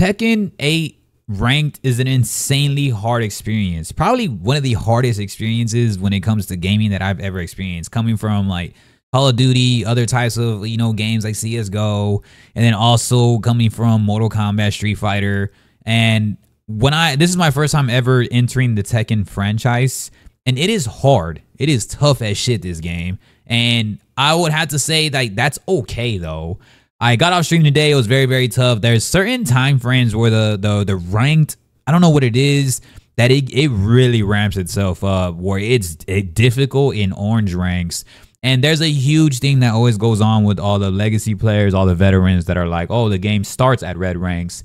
Tekken 8 Ranked is an insanely hard experience. Probably one of the hardest experiences when it comes to gaming that I've ever experienced. Coming from like Call of Duty, other types of, you know, games like CS:GO, and then also coming from Mortal Kombat, Street Fighter. And when this is my first time ever entering the Tekken franchise, and it is hard. It is tough as shit, this game. And I would have to say like that's okay though. I got off stream today. It was very, very tough. There's certain time frames where the ranked, I don't know what it is, that it really ramps itself up where it's difficult in orange ranks. And there's a huge thing that always goes on with all the legacy players, all the veterans that are like, oh, the game starts at red ranks.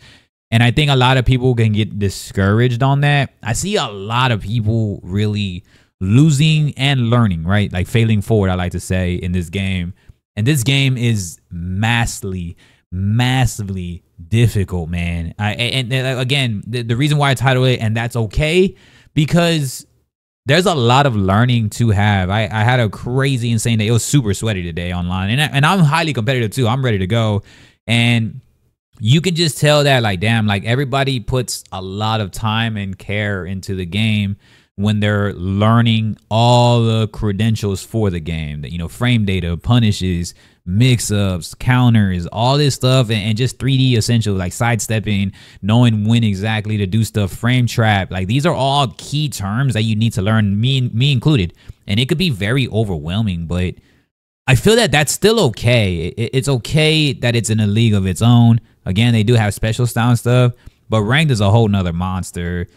And I think a lot of people can get discouraged on that. I see a lot of people really losing and learning, right? Like failing forward, I like to say, in this game. And this game is massively, massively difficult, man. And again, the reason why I titled it, and that's okay, because there's a lot of learning to have. I had a crazy, insane day. It was super sweaty today online. And I'm highly competitive too. I'm ready to go. And you can just tell that, like, damn, like everybody puts a lot of time and care into the game when they're learning all the credentials for the game, that, you know, frame data, punishes, mix-ups, counters, all this stuff, and just 3D essentials like sidestepping, knowing when exactly to do stuff, frame trap. Like these are all key terms that you need to learn, me included. And it could be very overwhelming, but I feel that that's still okay. It's okay that it's in a league of its own. Again, they do have special style and stuff, but ranked is a whole nother monster.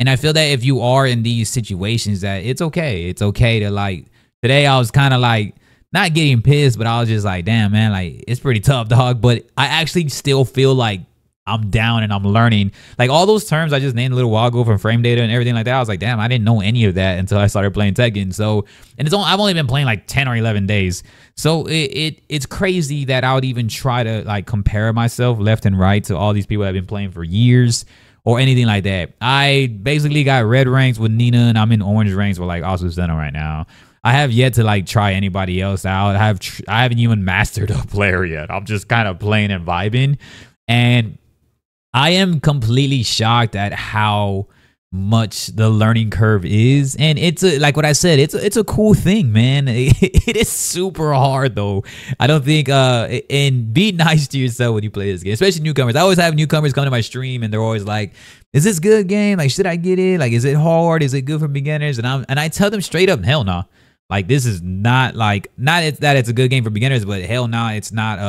And I feel that if you are in these situations, that it's okay. It's okay to, like, today I was kind of like not getting pissed, but I was just like, damn, man, like it's pretty tough, dog. But I actually still feel like I'm down and I'm learning. Like all those terms I just named a little while ago from frame data and everything like that. I was like, damn, I didn't know any of that until I started playing Tekken. So, and it's only, I've only been playing like 10 or 11 days. So it's crazy that I would even try to like compare myself left and right to all these people that have been playing for years or anything like that. I basically got red ranks with Nina, and I'm in orange ranks with like also Zeno right now. I have yet to like try anybody else out. I haven't even mastered a player yet. I'm just kind of playing and vibing. And I am completely shocked at how much the learning curve is. And it's a, like what I said, it's a cool thing, man. It is super hard though. I don't think and be nice to yourself when you play this game, especially newcomers. I always have newcomers come to my stream and they're always like, is this good game? Like, should I get it? Like, is it hard? Is it good for beginners? And I tell them straight up, hell no. Like, this is not like, not that it's a good game for beginners, but hell no, it's not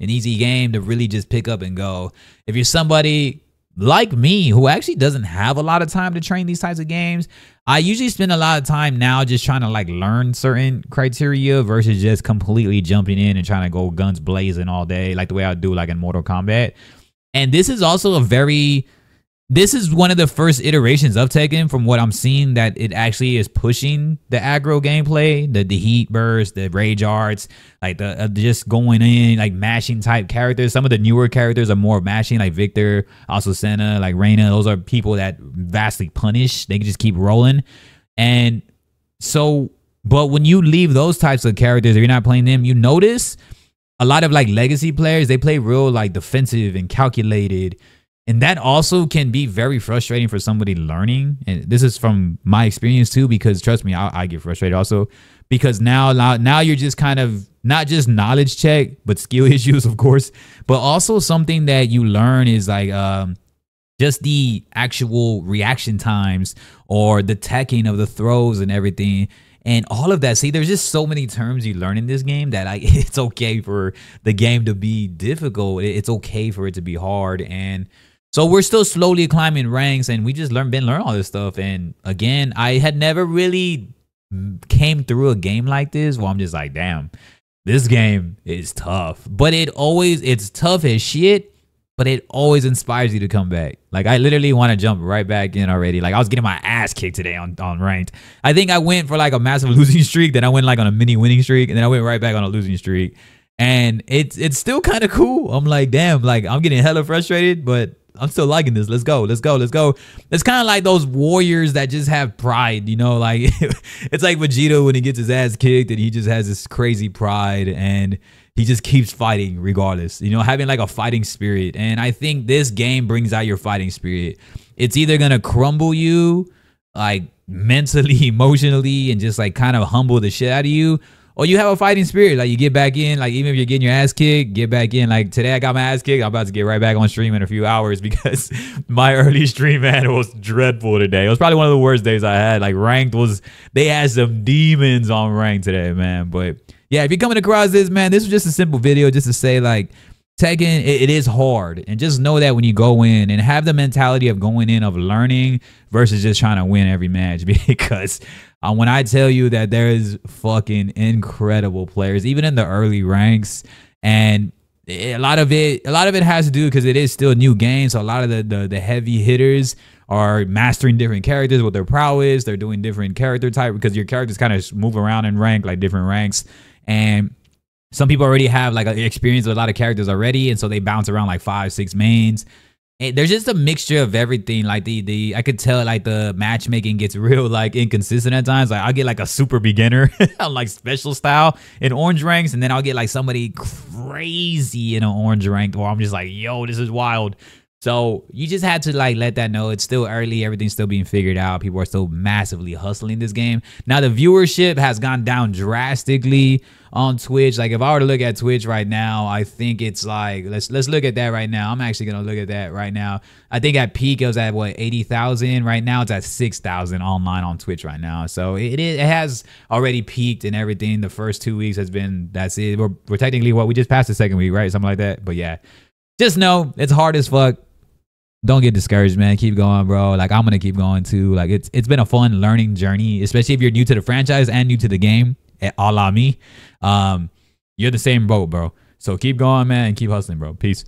an easy game to really just pick up and go. If you're somebody like me, who actually doesn't have a lot of time to train these types of games, I usually spend a lot of time now just trying to like learn certain criteria versus just completely jumping in and trying to go guns blazing all day, like the way I do like in Mortal Kombat. And this is also this is one of the first iterations of Tekken from what I'm seeing that it actually is pushing the aggro gameplay, the heat burst, the rage arts, like the just going in, like mashing type characters. Some of the newer characters are more mashing, like Victor, also Senna, like Reina. Those are people that vastly punish. They can just keep rolling. And so, but when you leave those types of characters, or you're not playing them, you notice a lot of like legacy players, they play real like defensive and calculated. And that also can be very frustrating for somebody learning. And this is from my experience too, because trust me, I get frustrated also, because now you're just kind of not just knowledge check, but skill issues, of course, but also something that you learn is like, just the actual reaction times or the teching of the throws and everything. And all of that, see, there's just so many terms you learn in this game that it's okay for the game to be difficult. It's okay for it to be hard. And so we're still slowly climbing ranks, and we just been learning all this stuff. And again, I had never really came through a game like this where I'm just like, damn, this game is tough. But it's tough as shit, but it always inspires you to come back. Like, I literally want to jump right back in already. Like, I was getting my ass kicked today on ranked. I think I went for like a massive losing streak, then I went like on a mini winning streak, and then I went right back on a losing streak. And it's still kind of cool. I'm like, damn, like I'm getting hella frustrated, but I'm still liking this. Let's go. Let's go. Let's go. It's kind of like those warriors that just have pride, you know, like it's like Vegeta when he gets his ass kicked and he just has this crazy pride. And He just keeps fighting regardless, you know, having like a fighting spirit. And I think this game brings out your fighting spirit. It's either going to crumble you like mentally, emotionally, and just like kind of humble the shit out of you, or you have a fighting spirit. Like you get back in, like even if you're getting your ass kicked, get back in. Like today I got my ass kicked. I'm about to get right back on stream in a few hours because my early stream, man, was dreadful today. It was probably one of the worst days I had. Like ranked was, they had some demons on ranked today, man. But yeah, if you're coming across this, man, this was just a simple video just to say, like, Tekken, it is hard. And just know that when you go in and have the mentality of going in, of learning versus just trying to win every match. Because when I tell you that there is fucking incredible players, even in the early ranks, and a lot of it has to do because it is still a new game. So a lot of the heavy hitters are mastering different characters with their prowess. They're doing different character type because your characters kind of move around in rank, like different ranks. And some people already have like experience with a lot of characters already, and so they bounce around like 5-6 mains. And there's just a mixture of everything. Like I could tell like the matchmaking gets real like inconsistent at times. Like I'll get like a super beginner on like special style in orange ranks, and then I'll get like somebody crazy in an orange rank where I'm just like, yo, this is wild. So you just had to like let that know it's still early. Everything's still being figured out. People are still massively hustling this game. Now the viewership has gone down drastically on Twitch. Like if I were to look at Twitch right now, I think it's like, let's look at that right now. I'm actually going to look at that right now. I think at peak it was at what, 80,000? Right now it's at 6,000 online on Twitch right now. So it has already peaked and everything. The first 2 weeks has been, that's it. We're technically what, we just passed the second week, right? Something like that. But yeah, just know it's hard as fuck. Don't get discouraged, man. Keep going, bro. Like I'm gonna keep going too. Like it's been a fun learning journey, especially if you're new to the franchise and new to the game, a la me. You're the same boat, bro. So keep going, man, and keep hustling, bro. Peace.